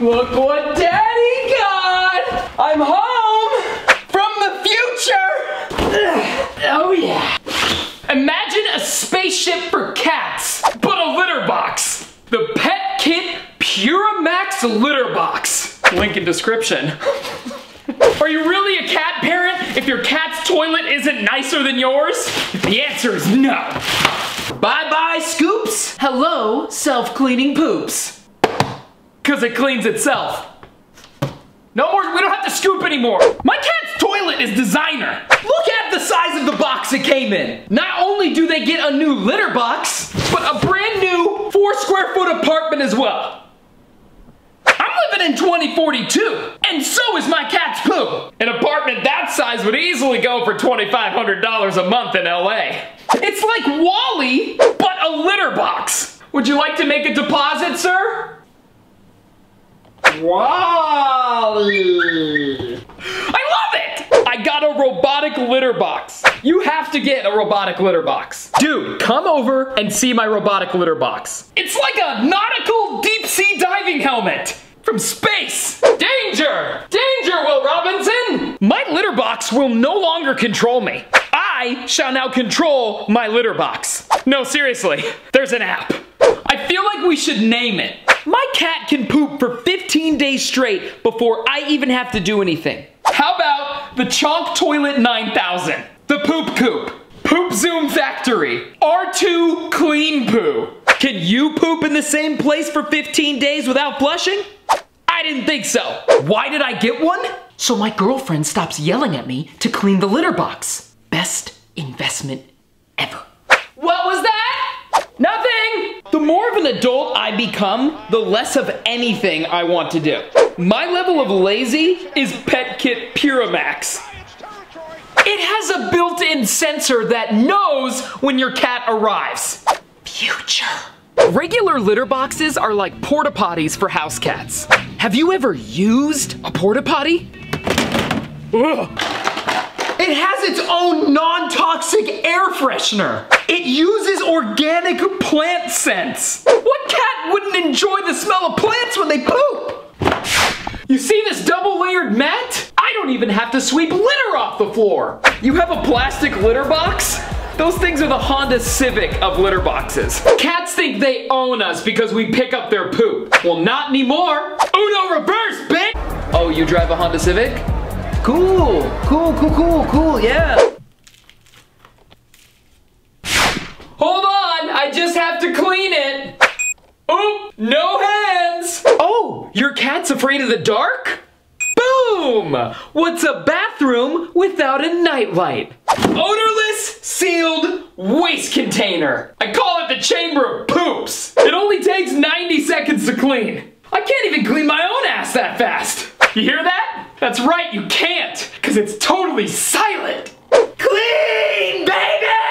Look what Daddy got! I'm home from the future! Oh yeah. Imagine a spaceship for cats, but a litter box. The PetKit Pura Max Litter Box. Link in description. Are you really a cat parent if your cat's toilet isn't nicer than yours? The answer is no. Bye-bye scoops. Hello, self-cleaning poops. Cause it cleans itself. No more, we don't have to scoop anymore. My cat's toilet is designer. Look at the size of the box it came in. Not only do they get a new litter box, but a brand new 4-square-foot apartment as well. I'm living in 2042, and so is my cat's poo. An apartment that size would easily go for $2,500 a month in LA. It's like Wall-E, but a litter box. Would you like to make a deposit, sir? Wall-E. I love it! I got a robotic litter box. You have to get a robotic litter box. Dude, come over and see my robotic litter box. It's like a nautical deep-sea diving helmet. From space! Danger! Danger, Will Robinson! My litter box will no longer control me. I shall now control my litter box. No, seriously, there's an app. I feel like we should name it. My cat can poop for 15 days straight before I even have to do anything. How about the Chonk Toilet 9000? The Poop Coop? Poop Zoom Factory? R2 Clean Poo? Can you poop in the same place for 15 days without flushing? I didn't think so. Why did I get one? So my girlfriend stops yelling at me to clean the litter box. Best investment ever. What was that? Nothing! The more of an adult I become, the less of anything I want to do. My level of lazy is PetKit Pura Max. It has a built-in sensor that knows when your cat arrives. Future. Regular litter boxes are like porta potties for house cats. Have you ever used a porta potty? Ugh. It has its own non-toxic air freshener. It uses organic plant scents. What cat wouldn't enjoy the smell of plants when they poop? You see this double-layered mat? I don't even have to sweep litter off the floor. You have a plastic litter box? Those things are the Honda Civic of litter boxes. Cats think they own us because we pick up their poop. Well, not anymore. Uno reverse, bitch! Oh, you drive a Honda Civic? Cool, cool, cool, cool, cool, yeah. Hold on, I just have to clean it. Oop, no hands. Oh, your cat's afraid of the dark? Boom! What's a bathroom without a nightlight? Odorless, sealed waste container. I call it the chamber of poops. It only takes 90 seconds to clean. I can't even clean my own ass that fast. You hear that? That's right, you can't, because it's totally silent. Clean, baby!